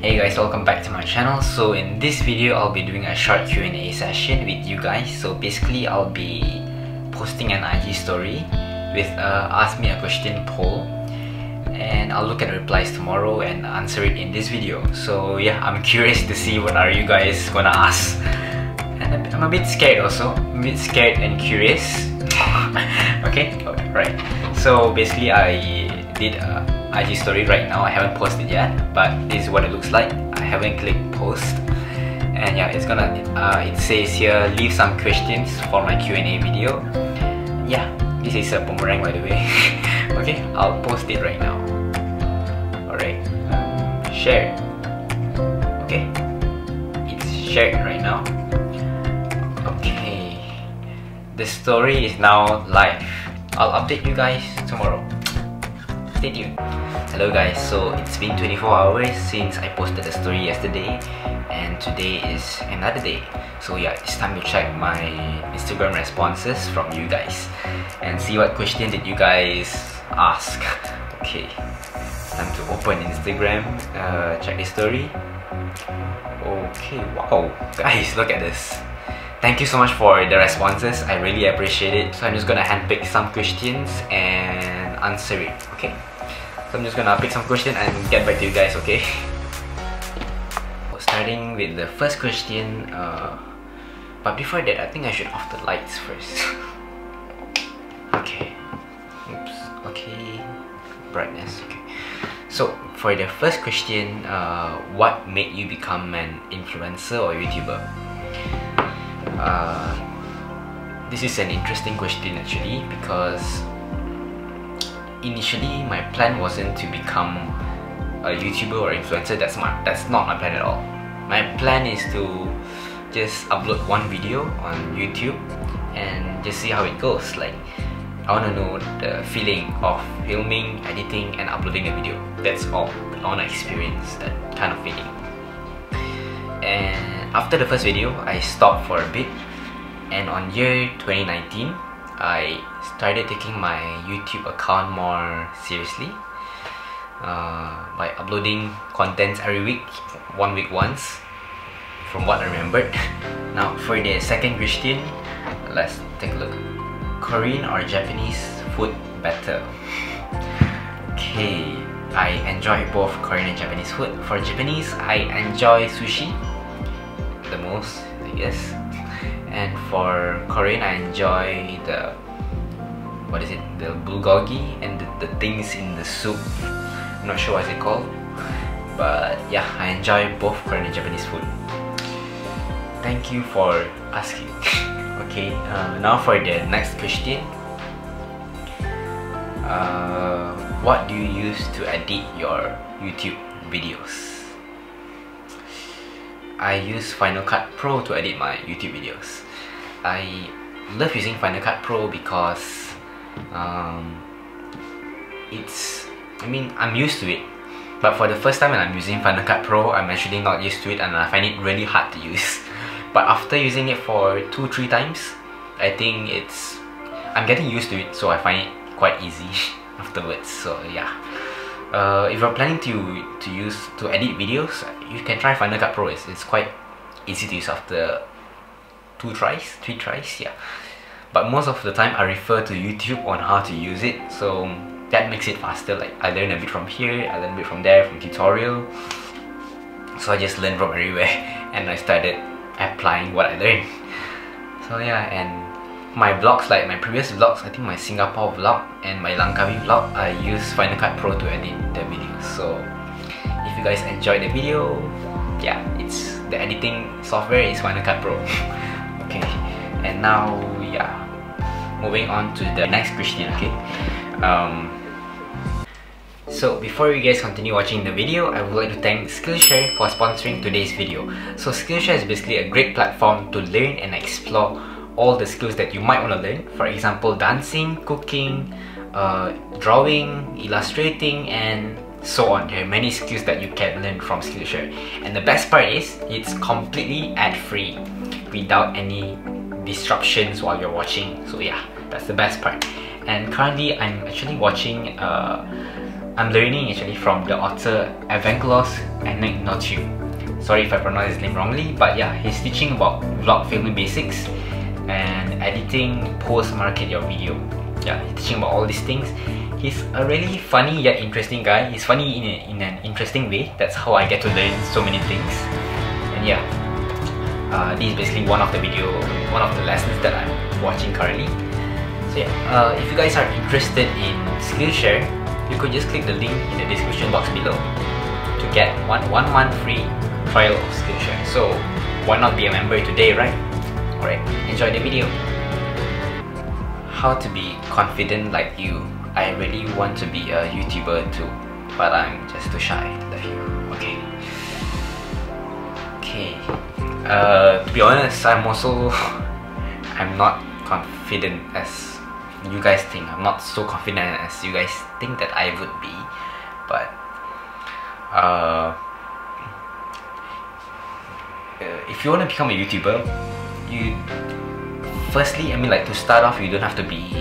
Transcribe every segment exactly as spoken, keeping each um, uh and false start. Hey guys, welcome back to my channel. So in this video, I'll be doing a short Q and A session with you guys. So basically, I'll be posting an I G story with a ask me a question poll, and I'll look at replies tomorrow and answer it in this video. So yeah, I'm curious to see what are you guys gonna ask, and I'm a bit scared also. I'm a bit scared and curious. Okay, right. So basically, I did a I G story right now. I haven't posted yet, but this is what it looks like. I haven't clicked post, and yeah, it's gonna uh, it says here, leave some questions for my Q and A video. Yeah, this is a boomerang, by the way. Okay, I'll post it right now. Alright, um, share. Okay, it's shared right now. Okay, the story is now live. I'll update you guys tomorrow. Stay tuned. Hello guys, so it's been twenty-four hours since I posted the story yesterday, and today is another day. So yeah, it's time to check my Instagram responses from you guys and see what question did you guys ask. Okay, it's time to open Instagram, uh, check the story. Okay, wow guys, look at this. Thank you so much for the responses, I really appreciate it. So I'm just gonna handpick some questions and answer it. Okay, so I'm just gonna pick some question and get back to you guys, okay? Starting with the first question, uh, but before that, I think I should off the lights first. Okay, oops, okay, brightness, okay. So, for the first question, uh, what made you become an influencer or YouTuber? Uh, this is an interesting question actually, because initially, my plan wasn't to become a YouTuber or influencer. That's my, that's not my plan at all. My plan is to just upload one video on YouTube and just see how it goes. Like, I want to know the feeling of filming, editing, and uploading a video. That's all. I want to experience that kind of feeling. And after the first video, I stopped for a bit. And on year twenty nineteen, I started taking my YouTube account more seriously uh, by uploading contents every week, one week once, from what I remembered. Now for the second question, let's take a look. Korean or Japanese food better? Okay, I enjoy both Korean and Japanese food. For Japanese, I enjoy sushi the most, I guess. And for Korean, I enjoy the, what is it, the bulgogi and the, the things in the soup. I'm not sure what's it called, but yeah, I enjoy both Korean and Japanese food. Thank you for asking. Okay, uh, now for the next question. Uh, what do you use to edit your YouTube videos? I use Final Cut Pro to edit my YouTube videos. I love using Final Cut Pro because um, it's, I mean, I'm used to it. But for the first time when I'm using Final Cut Pro, I'm actually not used to it and I find it really hard to use. But after using it for two, three times, I think it's, I'm getting used to it, so I find it quite easy afterwards. So yeah. Uh, if you're planning to to use to edit videos, you can try Final Cut Pro. It's, it's quite easy to use after two tries, three tries, yeah. But most of the time, I refer to YouTube on how to use it, so that makes it faster. Like I learn a bit from here, I learn a bit from there, from tutorial. So I just learn from everywhere, and I started applying what I learned. So yeah, and my vlogs, like my previous vlogs, I think my Singapore vlog and my Langkawi vlog, I use Final Cut Pro to edit the videos. So if you guys enjoyed the video, yeah, it's the editing software is Final Cut Pro. Okay, and now yeah, moving on to the next question. Okay, um, so before you guys continue watching the video, I would like to thank Skillshare for sponsoring today's video. So Skillshare is basically a great platform to learn and explore all the skills that you might want to learn. For example, dancing, cooking, uh, drawing, illustrating, and so on. There are many skills that you can learn from Skillshare. And the best part is, it's completely ad-free without any disruptions while you're watching. So yeah, that's the best part. And currently, I'm actually watching uh, I'm learning actually from the author Evangelos Anagnostou. Sorry if I pronounce his name wrongly, but yeah, he's teaching about vlog filming basics and editing, post-market your video. Yeah, he's teaching about all these things. He's a really funny yet interesting guy. He's funny in, a, in an interesting way. That's how I get to learn so many things. And yeah, uh, this is basically one of the video, one of the lessons that I'm watching currently. So yeah, uh, if you guys are interested in Skillshare, you could just click the link in the description box below to get one one month free trial of Skillshare. So why not be a member today, right? Alright, enjoy the video. How to be confident like you. I really want to be a YouTuber too, but I'm just too shy. Love you. Okay. Okay. Uh, to be honest, I'm also I'm not confident as you guys think. I'm not so confident as you guys think that I would be, but uh, if you want to become a YouTuber, you firstly, I mean, like to start off, you don't have to be,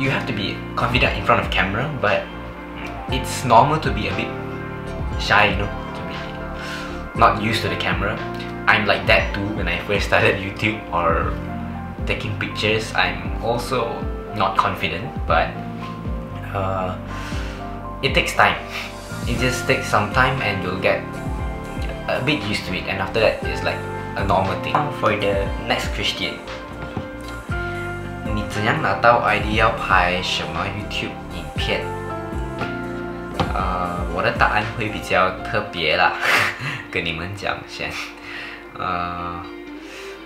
you have to be confident in front of camera, but it's normal to be a bit shy, you know, to be not used to the camera. I'm like that too when I first started YouTube or taking pictures. I'm also not confident, but uh, it takes time. It just takes some time and you'll get a bit used to it, and after that it's like a normal thing. For the next question, 你怎样拿到 idea 要拍什么 YouTube 影片？ 呃， 我的答案会比较特别啦，跟你们讲先。呃。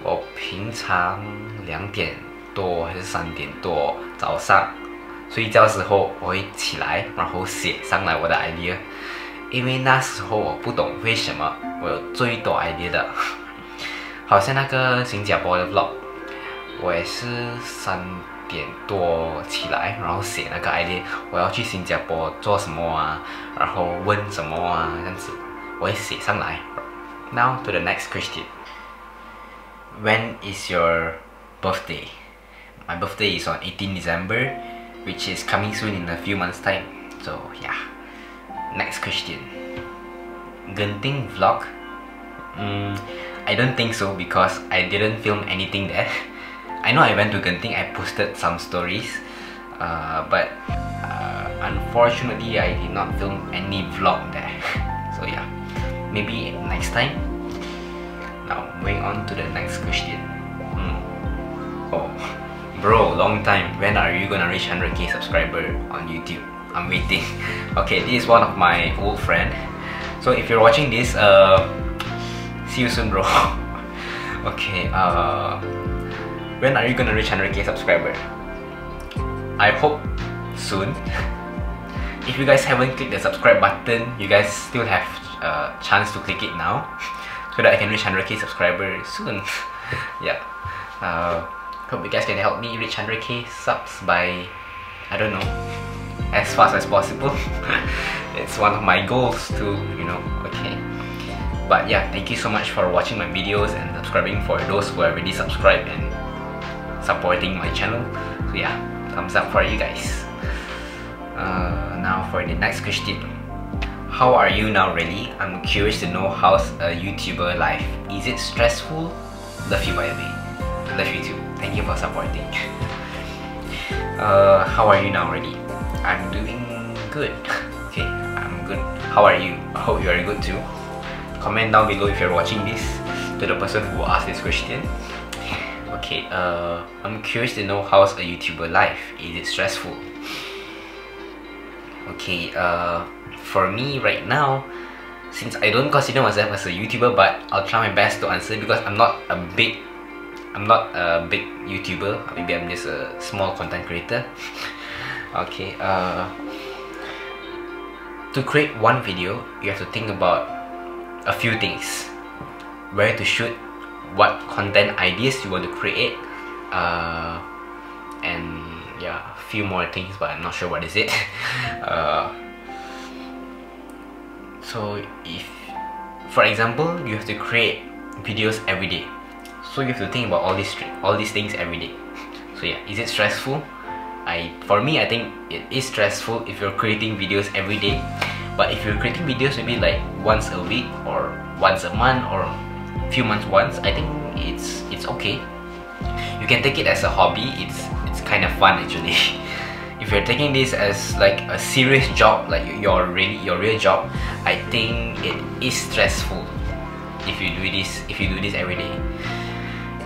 我平常两点多还是三点多早上睡觉时候，我会起来，然后写上来我的 idea， 因为那时候我不懂为什么我有最多 idea 的，好像那个新加坡的 vlog， 我也是三点多起来，然后写那个 idea， 我要去新加坡做什么啊，然后问什么啊，这样子我会写上来。Now to the next question. When is your birthday? My birthday is on eighteenth December, which is coming soon in a few months time. So yeah. Next question. Genting vlog? Mm, I don't think so because I didn't film anything there. I know I went to Genting, I posted some stories, uh, but uh, unfortunately I did not film any vlog there. So yeah, maybe next time. Now, moving on to the next question. Hmm. Oh, bro, long time. When are you gonna reach one hundred K subscriber on YouTube? I'm waiting. Okay, this is one of my old friend. So if you're watching this, uh, see you soon, bro. Okay, uh, when are you gonna reach one hundred K subscriber? I hope soon. If you guys haven't clicked the subscribe button, you guys still have a chance to click it now, so that I can reach one hundred K subscribers soon. Yeah, uh, hope you guys can help me reach one hundred K subs by, I don't know, as fast as possible. It's one of my goals too, you know. Okay, but yeah, thank you so much for watching my videos and subscribing for those who already subscribed and supporting my channel. So yeah, thumbs up for you guys. Uh, now for the next question. How are you now, really? I'm curious to know how's a YouTuber life. Is it stressful? Love you, by the way. Love you too. Thank you for supporting. Uh, how are you now, really? I'm doing good. Okay, I'm good. How are you? I hope you are good too. Comment down below if you're watching this to the person who asked this question. Okay, uh, I'm curious to know how's a YouTuber life. Is it stressful? Okay, uh, for me right now, since I don't consider myself as a YouTuber, but I'll try my best to answer because I'm not a big, I'm not a big YouTuber. Maybe I'm just a small content creator. Okay, uh, to create one video, you have to think about a few things: where to shoot, what content ideas you want to create, uh, and yeah, a few more things, but I'm not sure what is it. Uh, so if, for example, you have to create videos every day, so you have to think about all these all these things every day. So yeah, is it stressful? I for me, I think it is stressful if you're creating videos every day. But if you're creating videos maybe like once a week or once a month or a few months once, I think it's it's okay. You can take it as a hobby. It's it's kind of fun actually. If you're taking this as like a serious job, like your really your real job, I think it is stressful. If you do this, if you do this every day,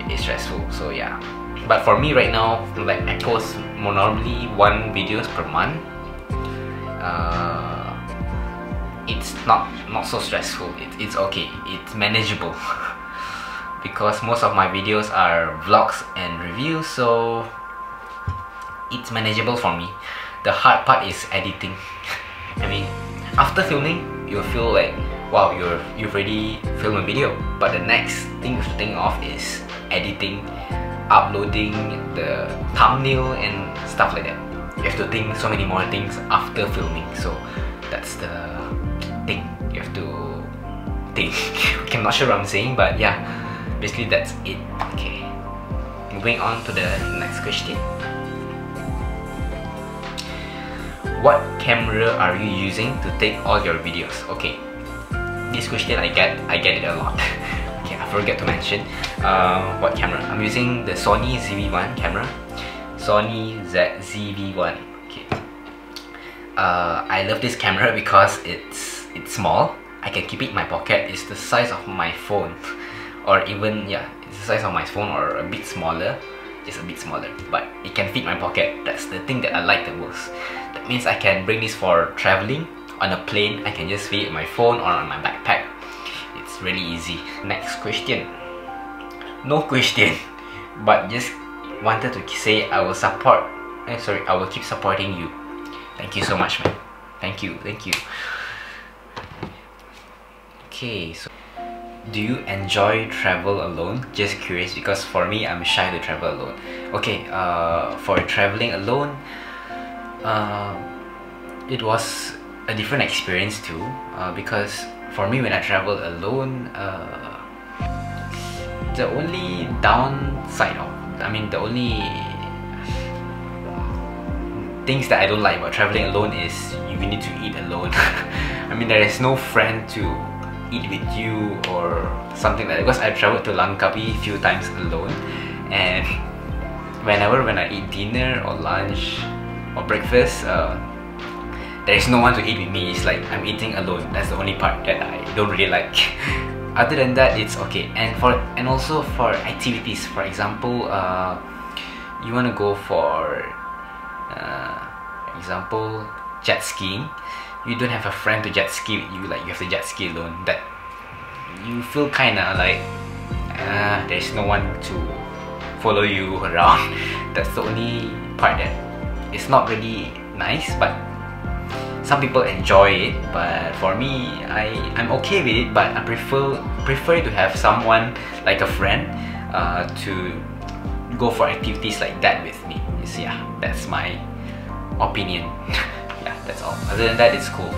it is stressful. So yeah. But for me right now, like I post more normally one videos per month. Uh, it's not not so stressful. It, it's okay. It's manageable. Because most of my videos are vlogs and reviews, so it's manageable for me. The hard part is editing. I mean, after filming, you'll feel like, wow, you're, you've already filmed a video. But the next thing you have to think of is editing, uploading the thumbnail and stuff like that. You have to think so many more things after filming, so that's the thing. You have to think. Okay, I'm not sure what I'm saying, but yeah. Basically, that's it. Okay, moving on to the next question. What camera are you using to take all your videos? Okay, this question I get, I get it a lot. Okay, I forget to mention uh, what camera. I'm using the Sony Z V one camera. Sony Z V one. Okay. Uh, I love this camera because it's it's small. I can keep it in my pocket. It's the size of my phone. Or even, yeah, it's the size of my phone or a bit smaller, just a bit smaller, but it can fit my pocket. That's the thing that I like the most. That means I can bring this for traveling on a plane. I can just fit it in my phone or on my backpack. It's really easy. Next question. No question, but just wanted to say I will support. I'm sorry, I will keep supporting you. Thank you so much, man. Thank you, thank you. Okay, so. Do you enjoy travel alone? Just curious, because for me, I'm shy to travel alone. Okay, uh, for traveling alone, uh, it was a different experience too. Uh, because for me, when I travel alone, uh, the only downside of, I mean, the only things that I don't like about traveling alone is you need to eat alone. I mean, there is no friend to eat with you or something like that, because I traveled to Langkawi a few times alone, and whenever when I eat dinner or lunch or breakfast, uh, there is no one to eat with me. It's like I'm eating alone. That's the only part that I don't really like. Other than that, it's okay. And for and also for activities, for example, uh, you want to go for uh, example jet skiing. You don't have a friend to jet ski with you, like you have to jet ski alone. That you feel kinda like uh, there's no one to follow you around. That's the only part that it's not really nice, but some people enjoy it. But for me, I, I'm okay with it, but I prefer prefer to have someone like a friend uh, to go for activities like that with me. You see, yeah, that's my opinion. That's all. Other than that, it's cool.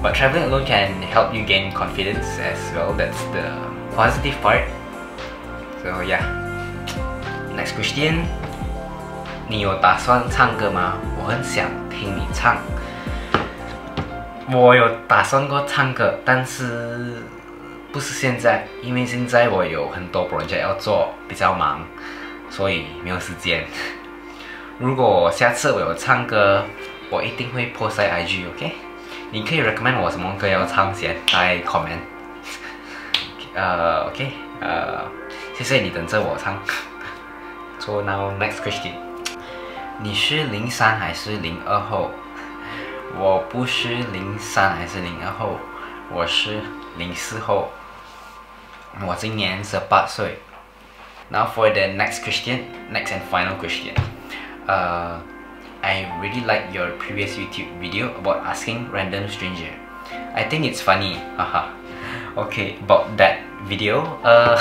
But traveling alone can help you gain confidence as well. That's the positive part. So yeah. Next question. 你有打算唱歌吗？我很想听你唱。我有打算过唱歌，但是不是现在，因为现在我有很多 project 要做，比较忙，所以没有时间。如果下次我有唱歌。 我一定会 post 在 I G OK？ 你可以 recommend 我什么歌要唱先，来 comment。呃 OK， 呃，谢谢你等着我唱。So now next question。你是零三还是零二后？我不是零三还是零二后，我是零四后。我今年十八岁。Now for the next question, next and final question。呃。 I really like your previous YouTube video about asking random stranger. I think it's funny, haha. Okay, about that video, uh,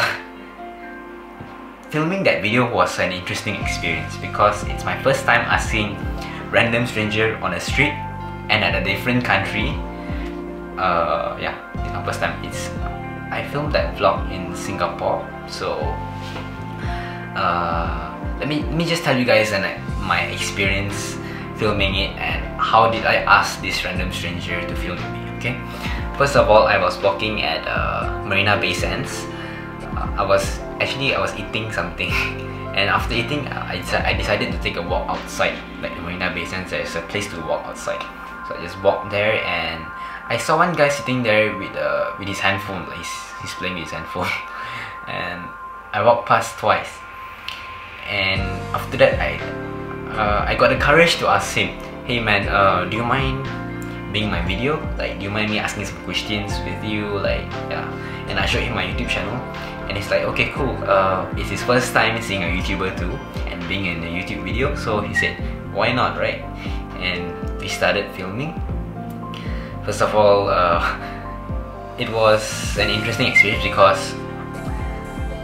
filming that video was an interesting experience because it's my first time asking random stranger on a street and at a different country. Uh, yeah, it's my first time. It's I filmed that vlog in Singapore, so uh, let me let me just tell you guys an. my experience filming it and how did I ask this random stranger to film me, okay? First of all, I was walking at uh, Marina Bay Sands. Uh, I was, actually I was eating something and after eating, I, I decided to take a walk outside. Like the Marina Bay Sands, there's a place to walk outside. So I just walked there and I saw one guy sitting there with uh, with his handphone, like he's, he's playing with his handphone. And I walked past twice. And after that, I uh, I got the courage to ask him, "Hey man, uh, do you mind being my video? Like, do you mind me asking some questions with you?" Like, yeah. And I showed him my YouTube channel, and he's like, "Okay, cool." Uh, it's his first time seeing a YouTuber too, and being in a YouTube video. So he said, "Why not, right?" And we started filming. First of all, uh, it was an interesting experience because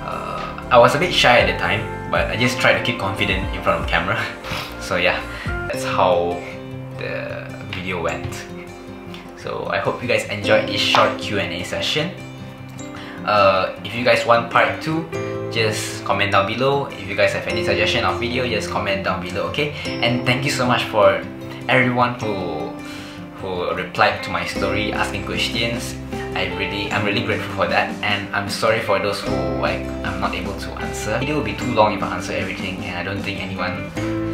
uh, I was a bit shy at the time. But I just try to keep confident in front of camera. So yeah, that's how the video went. So I hope you guys enjoyed this short Q and A session. Uh, if you guys want part two, just comment down below. If you guys have any suggestion of video, just comment down below, okay? And thank you so much for everyone who who replied to my story asking questions. I really, I'm really grateful for that, and I'm sorry for those who like I'm not able to answer. The video will be too long if I answer everything, and I don't think anyone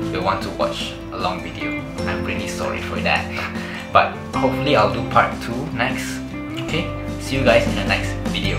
will want to watch a long video. I'm really sorry for that. But hopefully I'll do part two next. Okay, see you guys in the next video.